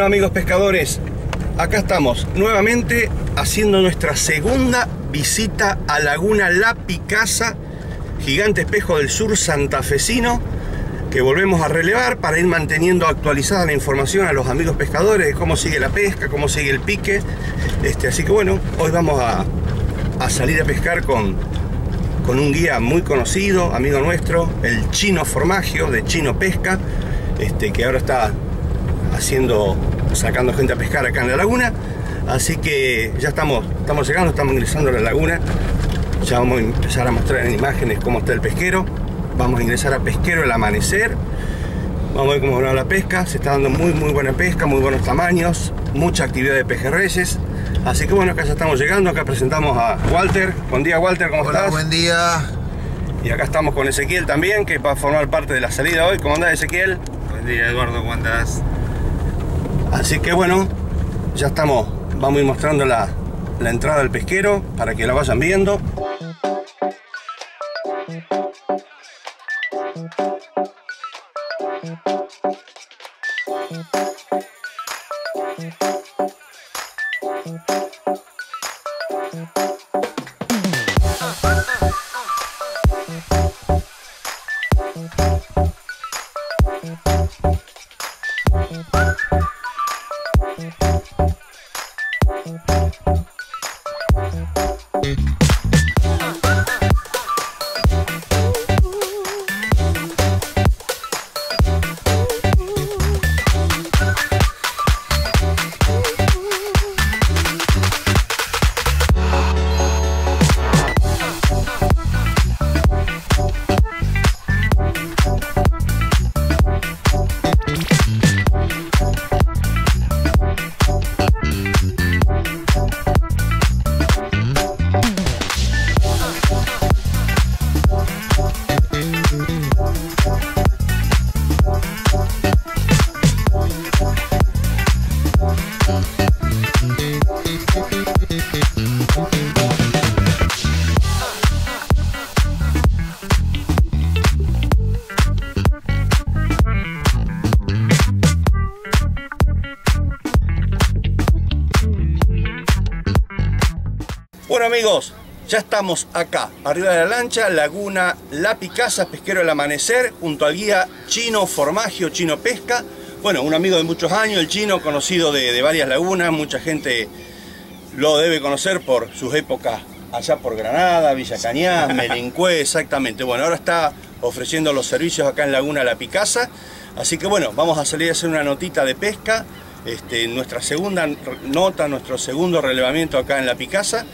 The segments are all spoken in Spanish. Bueno, amigos pescadores, acá estamos nuevamente haciendo nuestra segunda visita a Laguna La Picasa, gigante espejo del sur santafesino, que volvemos a relevar para ir manteniendo actualizada la información a los amigos pescadores de cómo sigue la pesca, cómo sigue el pique. Así que bueno, hoy vamos a salir a pescar con un guía muy conocido, amigo nuestro, el Chino Formaggio de Chino Pesca, que ahora está sacando gente a pescar acá en la laguna. Así que ya estamos llegando, estamos ingresando a la laguna. Ya vamos a empezar a mostrar en imágenes cómo está el pesquero. Vamos a ingresar a Pesquero del Amanecer. Vamos a ver cómo va la pesca. Se está dando muy buena pesca, muy buenos tamaños, mucha actividad de pejerreyes. Así que bueno, acá ya estamos llegando. Acá presentamos a Walter. Buen día, Walter, ¿cómo estás? Buen día. Y acá estamos con Ezequiel también, que va a formar parte de la salida hoy. ¿Cómo andás, Ezequiel? Buen día, Eduardo, ¿cómo andás? Así que bueno, ya estamos. Vamos a ir mostrando la entrada del pesquero para que la vayan viendo. Amigos, ya estamos acá, arriba de la lancha, Laguna La Picasa, Pesquero del Amanecer, junto al guía Chino Formaggio, Chino Pesca. Bueno, un amigo de muchos años, el Chino, conocido de varias lagunas. Mucha gente lo debe conocer por sus épocas allá por Granada, Villa Cañás, Melincué, exactamente. Bueno, ahora está ofreciendo los servicios acá en Laguna La Picasa. Así que bueno, vamos a salir a hacer una notita de pesca, nuestra segunda nota, nuestro segundo relevamiento acá en La Picasa.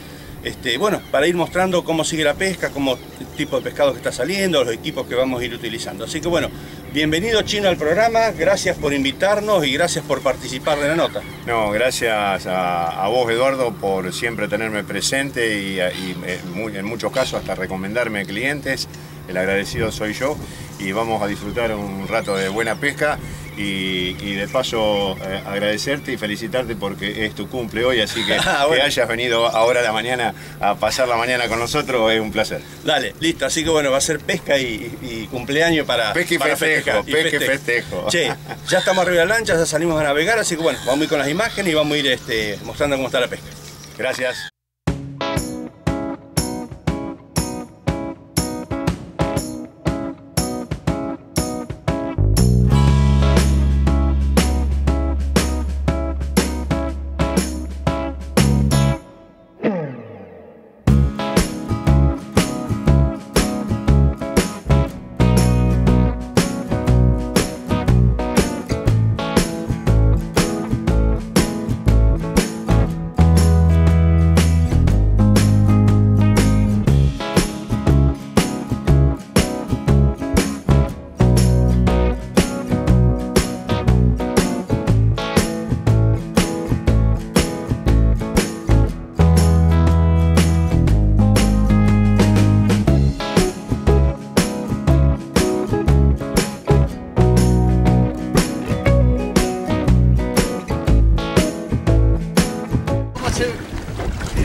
Bueno, para ir mostrando cómo sigue la pesca, cómo el tipo de pescado que está saliendo, los equipos que vamos a ir utilizando. Así que bueno, bienvenido, Chino, al programa. Gracias por invitarnos y gracias por participar de la nota. No, gracias a vos, Eduardo, por siempre tenerme presente y en muchos casos hasta recomendarme clientes. El agradecido soy yo, y vamos a disfrutar un rato de buena pesca. Y de paso agradecerte y felicitarte porque es tu cumple hoy, así que bueno, que hayas venido ahora a la mañana a pasar la mañana con nosotros es un placer. Dale, listo, así que bueno, va a ser pesca y cumpleaños para pesca y festejo. Che, ya estamos arriba de la lancha, ya salimos a navegar, así que bueno, vamos a ir con las imágenes y vamos a ir mostrando cómo está la pesca. Gracias.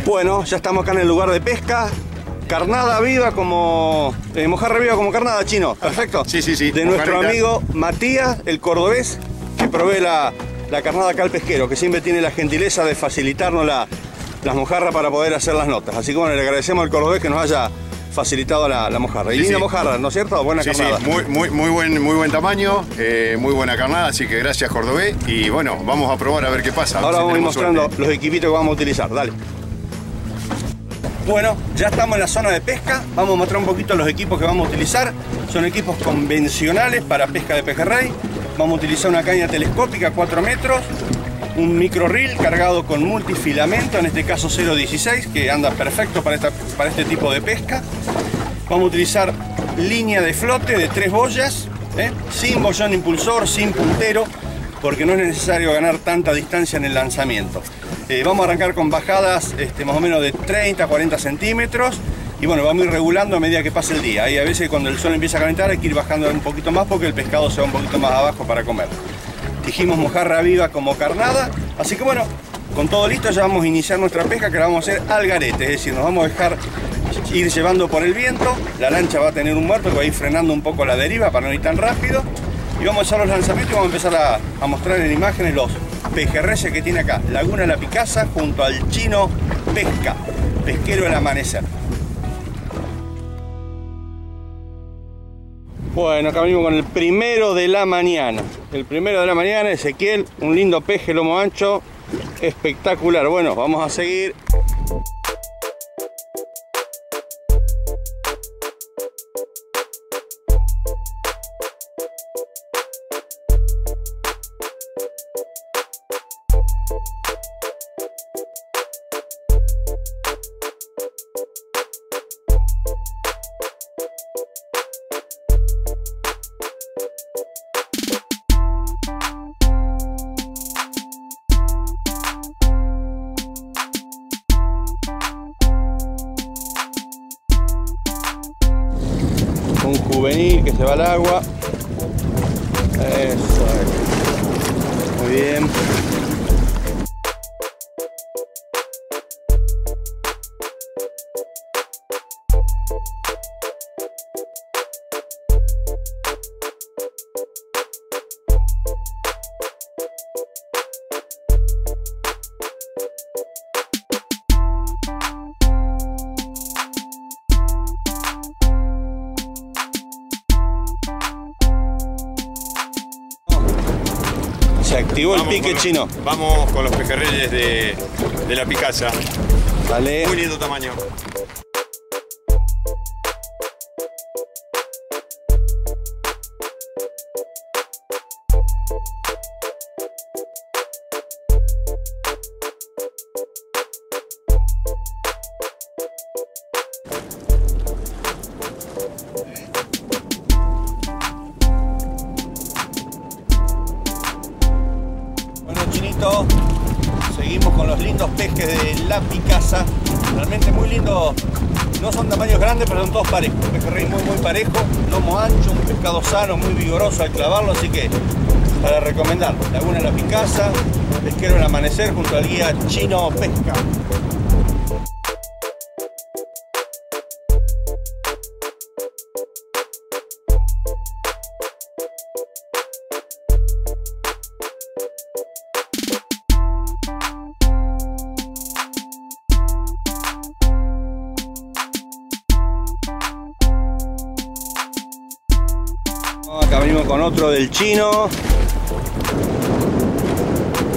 Bueno, ya estamos acá en el lugar de pesca. Carnada viva como... mojarra viva como carnada, Chino. Perfecto. Sí. De nuestro amigo Matías, el cordobés, que provee la, la carnada acá al pesquero, que siempre tiene la gentileza de facilitarnos las mojarras para poder hacer las notas. Así que bueno, le agradecemos al cordobés que nos haya facilitado la mojarra. Y sí, linda mojarra, ¿no es cierto? Buena carnada. Sí, muy buen tamaño, muy buena carnada, así que gracias, cordobés. Y bueno, vamos a probar a ver qué pasa. Ahora vamos a ir mostrando los equipitos que vamos a utilizar, dale. Bueno, ya estamos en la zona de pesca, vamos a mostrar un poquito los equipos que vamos a utilizar. Son equipos convencionales para pesca de pejerrey. Vamos a utilizar una caña telescópica 4 metros, un micro reel cargado con multifilamento, en este caso 0.16, que anda perfecto para este tipo de pesca. Vamos a utilizar línea de flote de 3 boyas, sin bollón impulsor, sin puntero, porque no es necesario ganar tanta distancia en el lanzamiento. Vamos a arrancar con bajadas más o menos de 30-40 centímetros, y bueno, vamos a ir regulando a medida que pase el día. Y a veces cuando el sol empieza a calentar hay que ir bajando un poquito más porque el pescado se va un poquito más abajo para comer. Dijimos mojarra viva como carnada, así que bueno, con todo listo ya vamos a iniciar nuestra pesca, que la vamos a hacer al garete, es decir, nos vamos a dejar ir llevando por el viento. La lancha va a tener un muerto que va a ir frenando un poco la deriva para no ir tan rápido. Y vamos a hacer los lanzamientos y vamos a empezar a mostrar en imágenes los pejerreyes que tiene acá Laguna La Picasa junto al Chino Pesca, Pesquero del Amanecer. Bueno, acá venimos con el primero de la mañana. El primero de la mañana, Ezequiel, un lindo peje lomo ancho, espectacular. Bueno, vamos a seguir. Juvenil que se va al agua. Eso, muy bien. Se activó el pique chino. Vamos con los pejerreyes de La Picasa. Dale. Muy lindo tamaño. Seguimos con los lindos pejes de La Picasa, realmente muy lindos. No son tamaños grandes, pero son todos parejos. Pejerrey muy parejo, lomo ancho, un pescado sano, muy vigoroso al clavarlo, así que para recomendar Laguna La Picasa, Pesquero del Amanecer junto al guía Chino Pesca. Acá venimos con otro del Chino.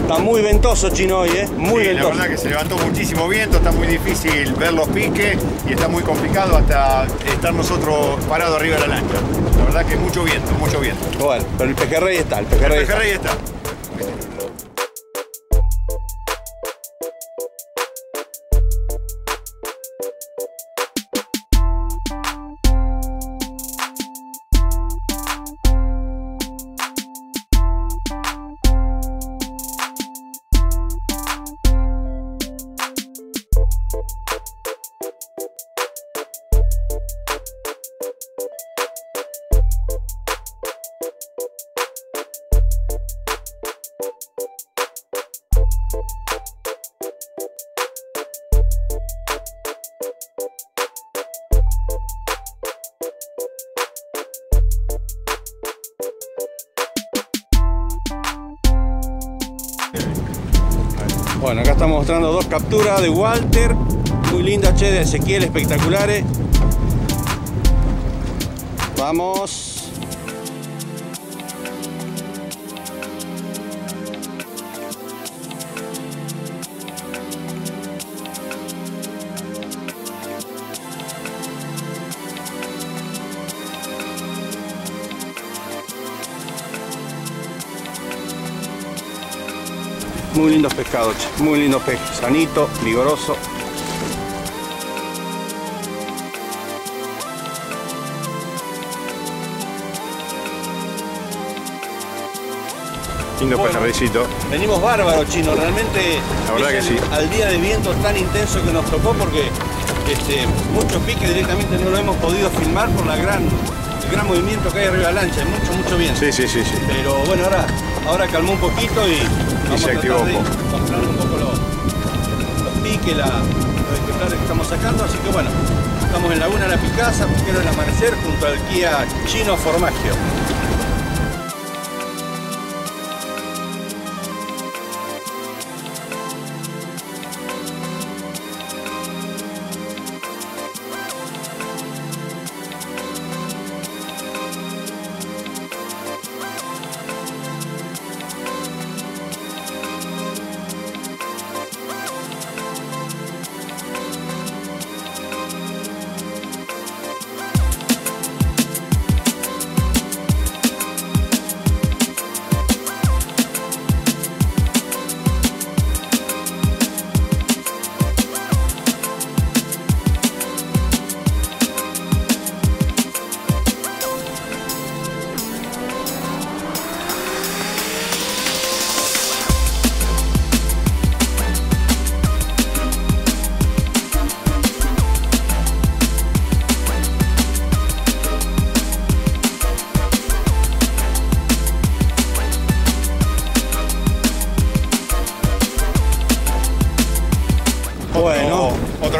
Está muy ventoso Chino hoy, muy ventoso. La verdad que se levantó muchísimo viento, está muy difícil ver los piques y está muy complicado hasta estar nosotros parados arriba de la lancha. La verdad que mucho viento, mucho viento. Bueno, pero el pejerrey está, el pejerrey está. Bueno, acá estamos mostrando dos capturas de Walter, muy linda, che, de Ezequiel, espectaculares. Vamos. Muy lindos pescados, muy lindos peces, sanito, vigoroso. Lindo pescadito. Venimos bárbaros, Chino, realmente. La verdad que sí. Al día de viento tan intenso que nos tocó, porque muchos piques directamente no lo hemos podido filmar por la el gran movimiento que hay arriba de la lancha, mucho viento. Sí. Pero bueno, ahora calmó un poquito y se activó un poco. Vamos a tratar de mostrar un poco los piques, los ejemplares que estamos sacando. Así que bueno, estamos en Laguna La Picasa, Pesquero del Amanecer, junto al guía Chino Formaggio.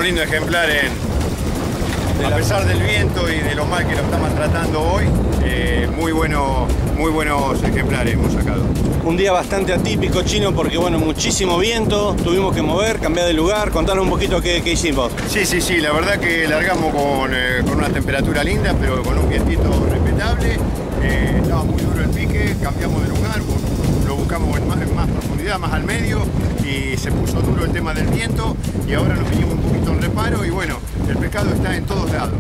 Lindo ejemplar, a pesar del viento y de lo mal que lo estamos tratando hoy, muy buenos ejemplares hemos sacado. Un día bastante atípico, Chino, porque bueno, muchísimo viento, tuvimos que mover, cambiar de lugar. Contanos un poquito qué hicimos. Sí, la verdad que largamos con una temperatura linda, pero con un vientito respetable. Estaba muy duro el pique, cambiamos de lugar, lo buscamos en más profundidad, más al medio, y se puso duro el tema del viento y ahora nos vinimos un poquito en reparo y bueno, el pescado está en todos lados.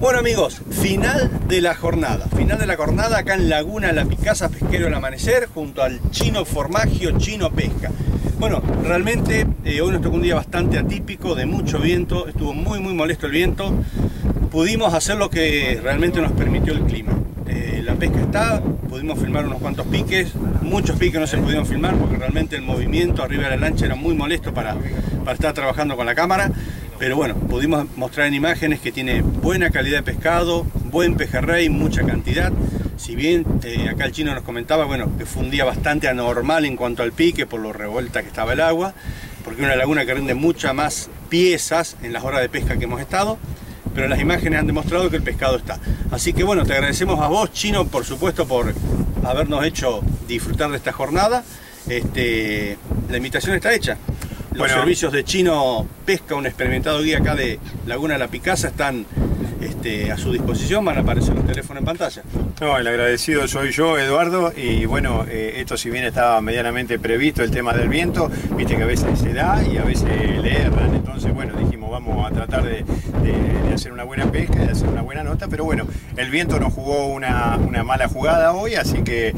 Bueno amigos, final de la jornada acá en Laguna La Picasa, Pesquero del Amanecer, junto al Chino Formaggio, Chino Pesca. Bueno, realmente hoy nos tocó un día bastante atípico, de mucho viento, estuvo muy molesto el viento. Pudimos hacer lo que realmente nos permitió el clima. La pesca está, pudimos filmar unos cuantos piques, muchos piques no se pudieron filmar porque realmente el movimiento arriba de la lancha era muy molesto para estar trabajando con la cámara. Pero bueno, pudimos mostrar en imágenes que tiene buena calidad de pescado, buen pejerrey, mucha cantidad. Si bien acá el Chino nos comentaba, bueno, que fue un día bastante anormal en cuanto al pique por lo revuelta que estaba el agua, porque es una laguna que rinde muchas más piezas en las horas de pesca que hemos estado. pero las imágenes han demostrado que el pescado está. Así que bueno, te agradecemos a vos, Chino, por supuesto, por habernos hecho disfrutar de esta jornada. La invitación está hecha. Los servicios de Chino Pesca, un experimentado guía acá de Laguna La Picasa, están a su disposición. Van a aparecer los teléfonos en pantalla. No, el agradecido soy yo, Eduardo, y bueno, esto si bien estaba medianamente previsto, el tema del viento, viste que a veces se da y a veces le erran, entonces bueno, dijimos vamos a tratar de hacer una buena pesca, de hacer una buena nota, pero bueno, el viento nos jugó una mala jugada hoy, así que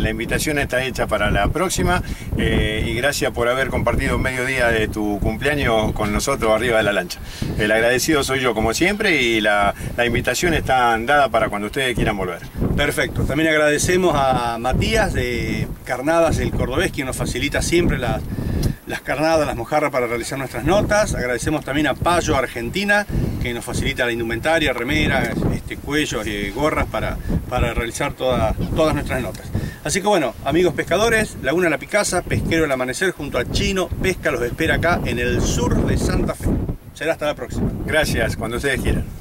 la invitación está hecha para la próxima, y gracias por haber compartido un mediodía de tu cumpleaños con nosotros arriba de la lancha. El agradecido soy yo, como siempre, y la invitación está dada para cuando ustedes quieran volver. Perfecto. También agradecemos a Matías de Carnadas del Cordobés, quien nos facilita siempre las carnadas, las mojarras para realizar nuestras notas. Agradecemos también a Payo Argentina, que nos facilita la indumentaria, remera, cuellos, gorras para realizar todas nuestras notas. Así que bueno, amigos pescadores, Laguna La Picasa, Pesquero del Amanecer junto a Chino Pesca los espera acá en el sur de Santa Fe. Será hasta la próxima. Gracias, cuando ustedes quieran.